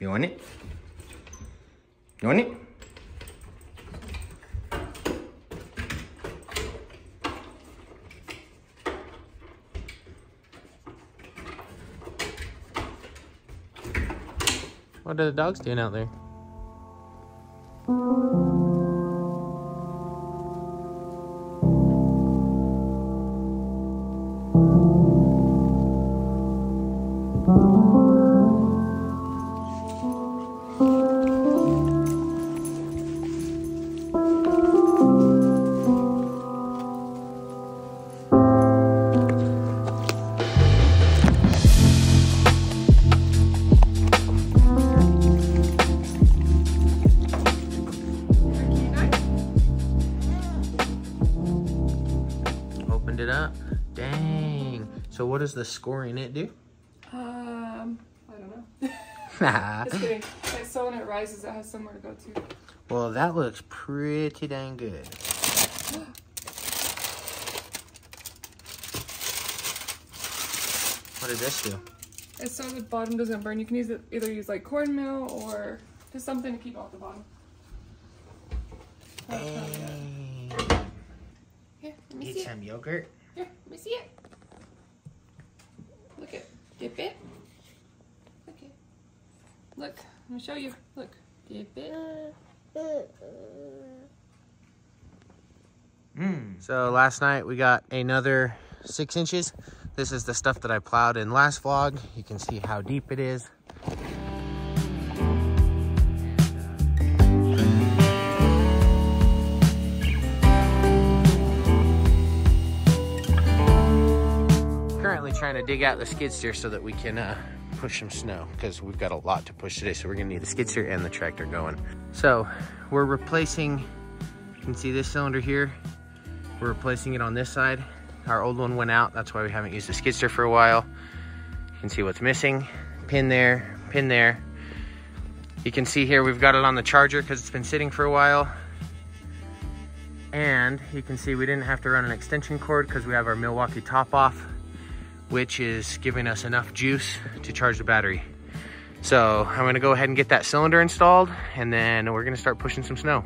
You want it? You want it? What are the dogs doing out there? It up. Dang. So what does the scoring it do? I don't know. Just kidding. So when it rises, it has somewhere to go to. Well, that looks pretty dang good. What did this do? It's so the bottom doesn't burn. You can use it, either use like cornmeal or just something to keep off the bottom. Here, let me see some yogurt. Here, let me see it. Look it. Dip it. Look it. Look, I'm gonna show you. Look. Dip it. So last night we got another 6 inches. This is the stuff that I plowed in last vlog. You can see how deep it is. Trying to dig out the skid steer so that we can push some snow, because we've got a lot to push today, so we're gonna need the skid steer and the tractor going. So we're replacing, you can see this cylinder here, we're replacing it on this side. Our old one went out, that's why we haven't used the skid steer for a while. You can see what's missing. Pin there, pin there. You can see here we've got it on the charger because it's been sitting for a while. And you can see we didn't have to run an extension cord because we have our Milwaukee top off, which is giving us enough juice to charge the battery. So I'm gonna go ahead and get that cylinder installed, and then we're gonna start pushing some snow.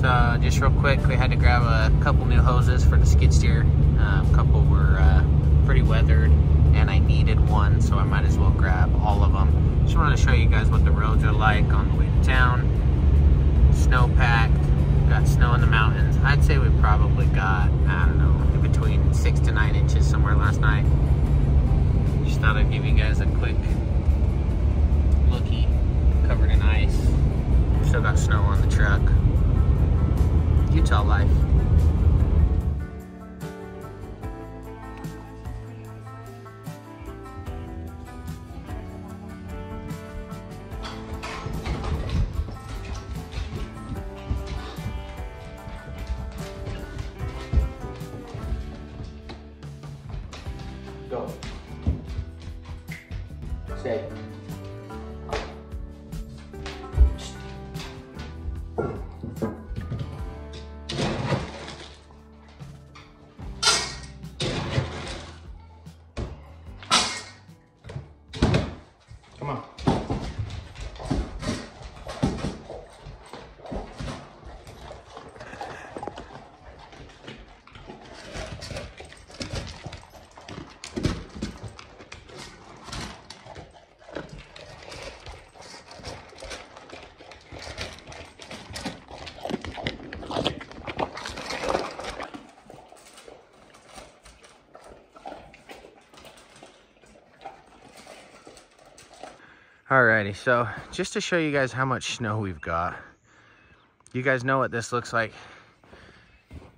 So just real quick, we had to grab a couple new hoses for the skid steer. A couple were pretty weathered and I needed one, so I might as well grab all of them. Just wanted to show you guys what the roads are like on the way to town. Snow packed, got snow in the mountains. I'd say we probably got, I don't know, in between 6 to 9 inches somewhere last night. Just thought I'd give you guys a quick looky. Covered in ice. Still got snow on the truck. Utah life. Go. Stay. Come on. Alrighty, so just to show you guys how much snow we've got. You guys know what this looks like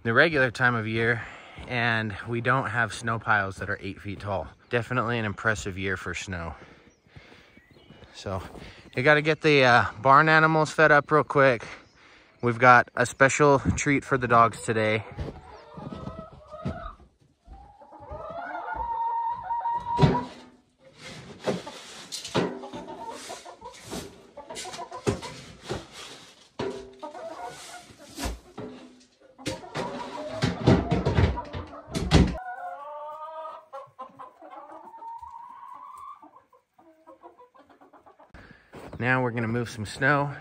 the regular time of year, and we don't have snow piles that are 8 feet tall. Definitely an impressive year for snow. So you got to get the barn animals fed up real quick. We've got a special treat for the dogs today. Now we're gonna move some snow.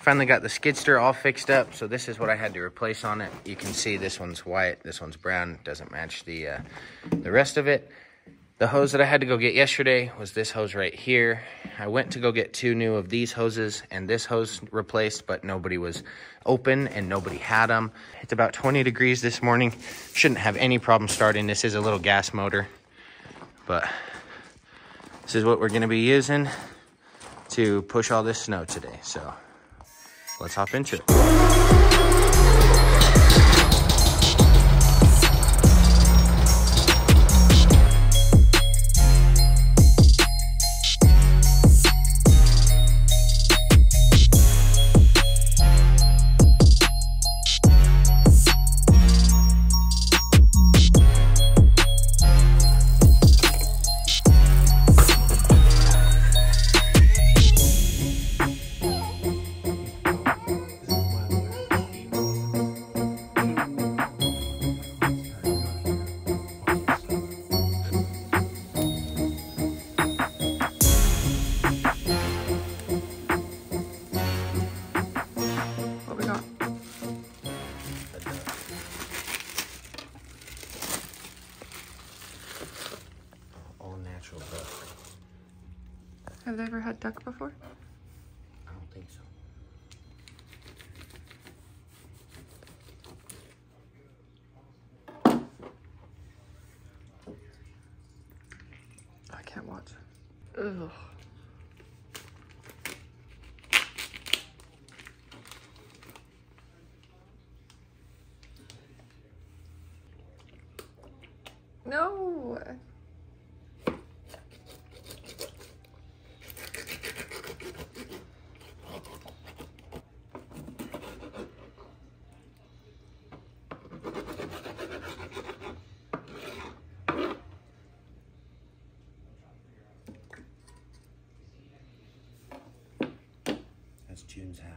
Finally got the skid steer all fixed up. So this is what I had to replace on it. You can see this one's white, this one's brown. It doesn't match the rest of it. The hose that I had to go get yesterday was this hose right here. I went to go get two new of these hoses and this hose replaced, but nobody was open and nobody had them. It's about 20 degrees this morning. Shouldn't have any problem starting. This is a little gas motor, but this is what we're gonna be using to push all this snow today. So let's hop into it. Have they ever had duck before? I don't think so. I can't watch. Ugh. No! June's half.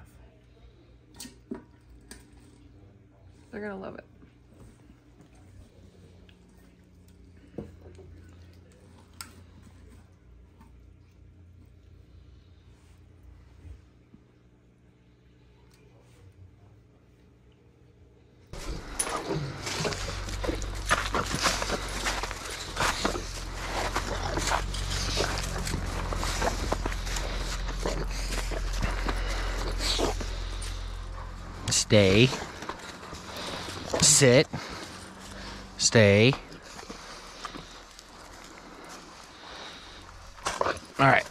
They're gonna love it. Stay, sit, stay. All right.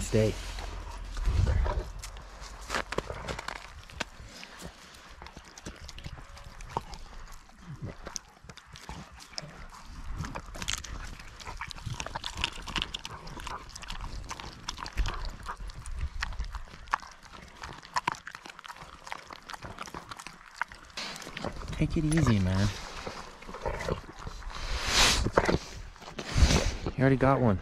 Stay. Take it easy, man. You already got one.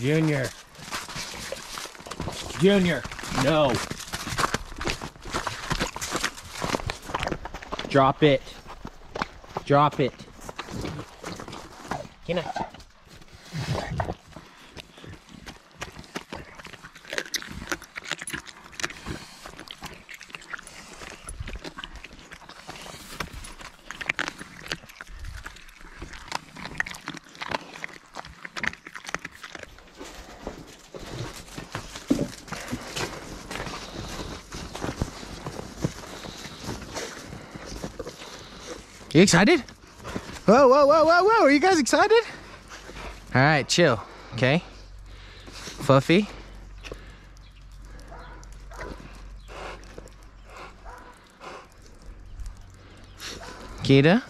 Junior. Junior. No. Drop it. Drop it. Can I? You excited? Whoa, whoa, whoa, whoa, whoa, are you guys excited? All right, chill, okay? Fluffy. Kita.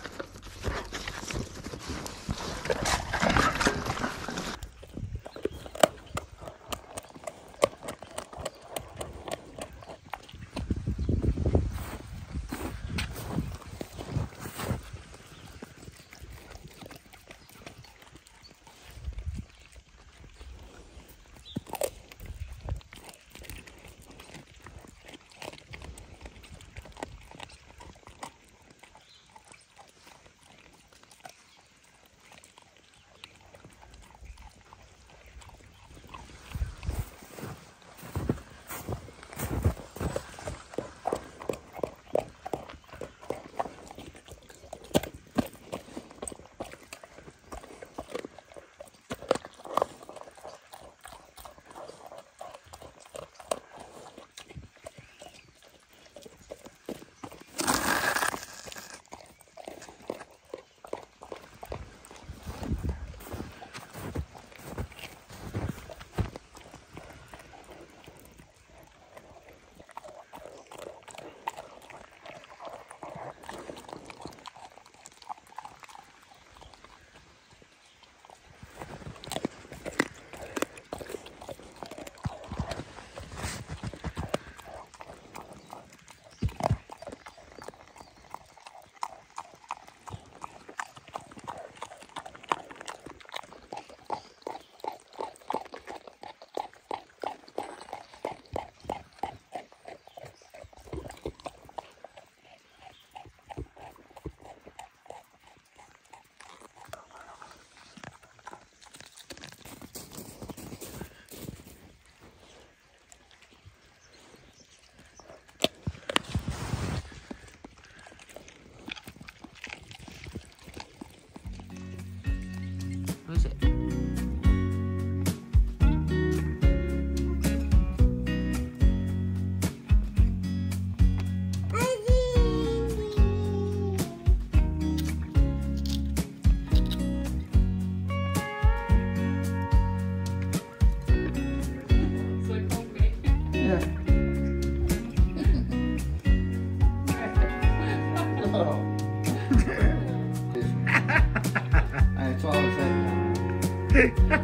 That's all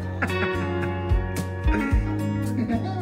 I'm saying.